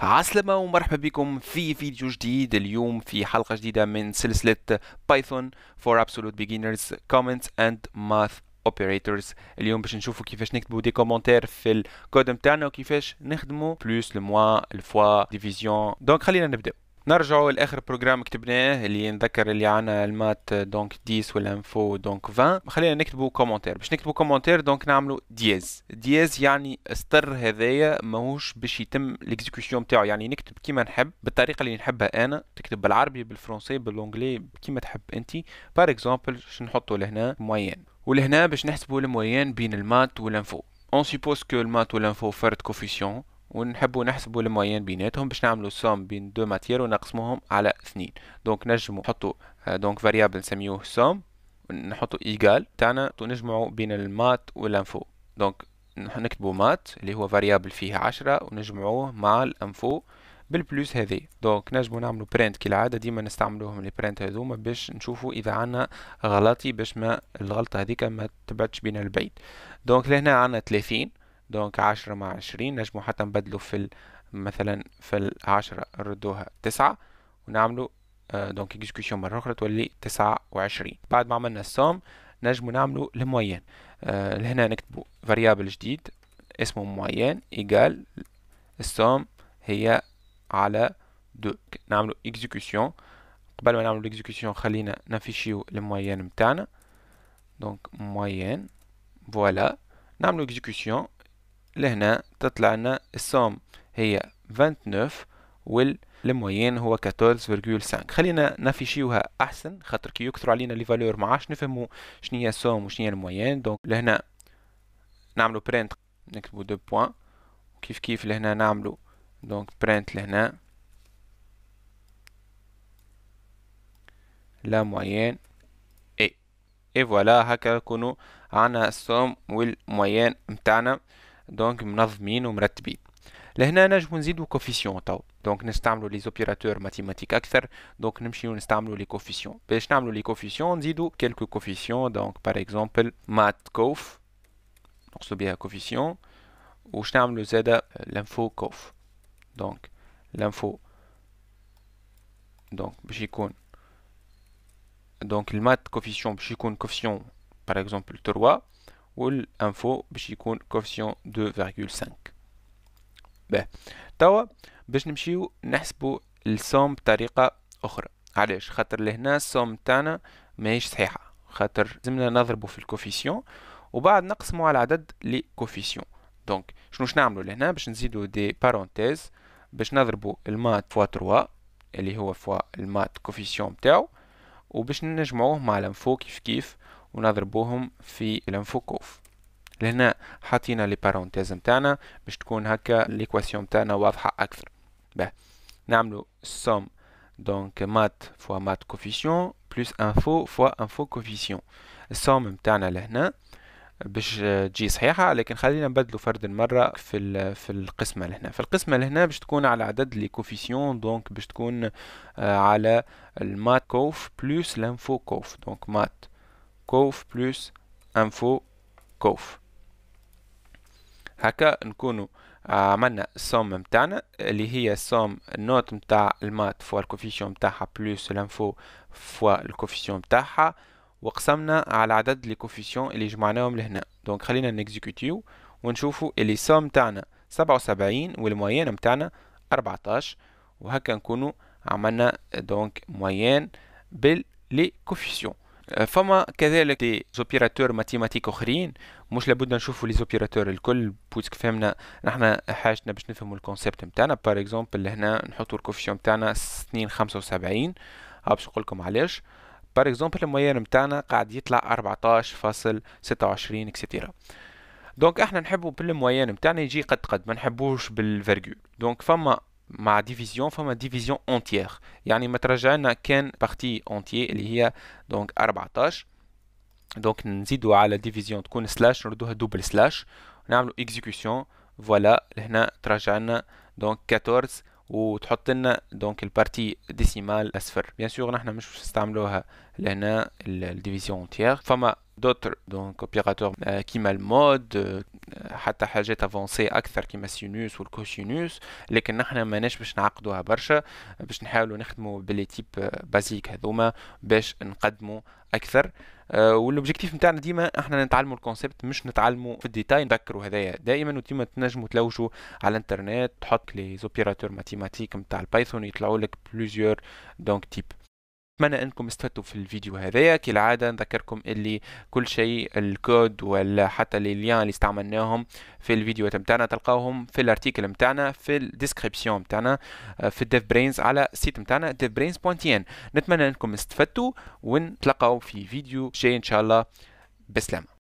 عسلامة ومرحبا بكم في فيديو جديد. اليوم في حلقة جديدة من سلسلة Python for Absolute Beginners Comments and Math Operators. اليوم باش نشوفوا كيفاش نكتبوا دي كومنتير في الكود متاعنا وكيفاش نخدموا بلوس لموا الفوا ديفيزيون. دونك خلينا نبداو نرجعوا لاخر بروجرام كتبناه اللي نذكر اللي عنا المات دونك 10 والانفو دونك 20. خلينا نكتبوا كومنتير. باش نكتبوا كومنتير دونك نعملوا دياز. دياز يعني السطر هذايا ماهوش باش يتم الاكزيكيوشن نتاعو، يعني نكتب كيما نحب بالطريقه اللي نحبها انا، تكتب بالعربي بالفرنسي بالانجلي كيما تحب انت. بار اكزومبل باش نحطوا لهنا موين، ولهنا باش نحسبوا الموين بين المات والانفو. اون سيبوز كو المات والانفو فرد كوفيسيون، ونحبوا نحسبوا الموين بيناتهم باش نعملوا سوم بين دو ماتير ونقسموهم على 2. دونك نجموا نحطوا دونك فاريابل نسميوه سوم، نحطوا ايكال تاعنا ونجمعوا بين المات والانفو. دونك نكتبوا مات اللي هو فاريابل فيه 10 ونجمعوه مع الانفو بالبلوس هذي. دونك نجموا نعملوا برينت كالعاده، ديما نستعملوهم لي برينت هذوما باش نشوفوا اذا عندنا غلطي باش ما الغلطه هذيك ما تبعدش بين البعيد. دونك لهنا عندنا 30، دونك 10 مع 20 نجمو حتى نبدلو في مثلا في 10 نردوها 9 ونعملو دونك اكزيكيوشن مرة أخرى تولي 29. بعد ما عملنا السوم نجمو نعملو الموين. لهنا نكتبو فاريابل جديد اسمه موين إيكال السوم هي على 2، نعملو اكزيكيوشن. قبل ما نعملو الاكزيكيوشن خلينا نفيشيو الموين متاعنا. دونك موين فوالا نعملو اكزيكيوشن. لهنا تطلع لنا السوم هي 29 والموين هو 14.5. خلينا نفيشيوها احسن خاطر كي يكثروا علينا لي فالور ما عادش نفهموا شنو هي السوم وشنو هي الموين. دونك لهنا نعملو برينت نكتبو دو بوين، كيف كيف لهنا نعملو دونك برينت لهنا لا موين اي فوالا. هكا يكونوا عنا السوم والموين متاعنا دونك منظمين ومرتبين. لهنا نجمو نزيدو كوفيسيون تو. دونك نستعملو لي زوبيراتور ماتيماتيك اكثر، دونك نمشيو نستعملو لي كوفيسيون. باش نعملو لي كوفيسيون نزيدو كالكو كوفيسيون. دونك باغ اكزومبل مات كوف نقصدو بها كوفيسيون، وش نعملو زادا لانفو كوف. دونك لانفو دونك باش يكون دونك المات كوفيسيون باش يكون كوفيسيون باغ اكزومبل 3 والانفو باش يكون كوفيسيون 2.5. باه توا باش نمشيو نحسبو السوم بطريقه اخرى. علاش؟ خاطر لهنا السوم تاعنا ماهيش صحيحه، خاطر لازمنا نضربو في الكوفيسيون وبعد نقسمو على عدد لي كوفيسيون. دونك شنوش نعملو لهنا باش نزيدو دي بارونتيز باش نضربو المات فوا 3 اللي هو فوا المات كوفيسيون تاعو، وباش نجمعوه مع الانفو كيف كيف ونضربوهم في الانفو كوف. لهنا حطينا لي بارونتيز نتاعنا باش تكون هكا ليكواسيون نتاعنا واضحه اكثر. باه نعملو السوم دونك مات فوا مات كوفيسيون بلس انفو فوا انفو كوفيسيون. السوم نتاعنا لهنا باش تجي صحيحه، لكن خلينا نبدلو فرد المره في القسمه لهنا. في القسمه لهنا باش تكون على عدد لي كوفيسيون، دونك باش تكون على المات كوف بلس الانفو كوف. دونك مات كوف بلس انفو كوف. هكا نكونوا عملنا السوم متاعنا اللي هي السوم النوت متاع المات فوا الكوفيسيون متاعها بلس الانفو فوا الكوفيسيون متاعها، وقسمنا على عدد لي كوفيسيون اللي جمعناهم لهنا. دونك خلينا نكزيكوتيو ونشوفوا اللي سوم تاعنا 77 والموين متاعنا 14، وهكا نكونوا عملنا دونك موين باللي كوفيسيون. فما كذلك دي زوبيراتور ماتيماتيك اخرين، مش لابد نشوفوا لي زوبيراتور الكل بوسك فهمنا نحنا حاجتنا باش نفهموا الكونسيبت نتاعنا. باغ اكزومبل لهنا نحطوا الكوفيسيون نتاعنا 2.75. باش نقول لكم علاش. باغ اكزومبل الموين نتاعنا قاعد يطلع 14.26 اكسيتيرا. دونك احنا نحبوا بالموين نتاعنا يجي قد ما نحبوش بالفيرغول. دونك فما مع ديفيزيون فما ديفيزيون اونتيير، يعني ما ترجع لنا كان بارتي اونتيير اللي هي دونك 14. دونك نزيدو على ديفيزيون تكون سلاش نردوها دوبل سلاش نعملو اكزيكيوشن فوالا. لهنا ترجع لنا دونك 14 وتحط لنا دونك البارتي ديسيمال الصفر. بيان سور نحنا مش باش نستعملوها لهنا الديفيزيون اونتيير. فما d'autres donc opérateurs كيما المود حتى حاجات افونسي اكثر كيما السينوس والكوسينوس، لكن نحنا ماناش باش نعقدوها برشا، باش نحاولوا نخدموا باللي تيب بازيك هذوما باش نقدموا اكثر. والوبجيكتيف نتاعنا ديما احنا نتعلموا الكونسيبت مش نتعلموا في الديتاي. نذكروا هذايا دائما وديما، تنجموا تلوجوا على الانترنت، تحط لي زوبيراتور ماتيماتيك نتاع البايثون يطلعوا لك بلوزيور دونك تيب. اتمنى انكم استفدتوا في الفيديو هذايا. كالعاده نذكركم اللي كل شيء الكود ولا حتى لي ليان اللي استعملناهم في الفيديو نتاعنا تلقاوهم في الارتيكل نتاعنا في الديسكريبسيون نتاعنا في DevBrains على السيت نتاعنا devbrains.in. نتمنى انكم استفدتوا ونتلقاو في فيديو جاي ان شاء الله. بسلامه.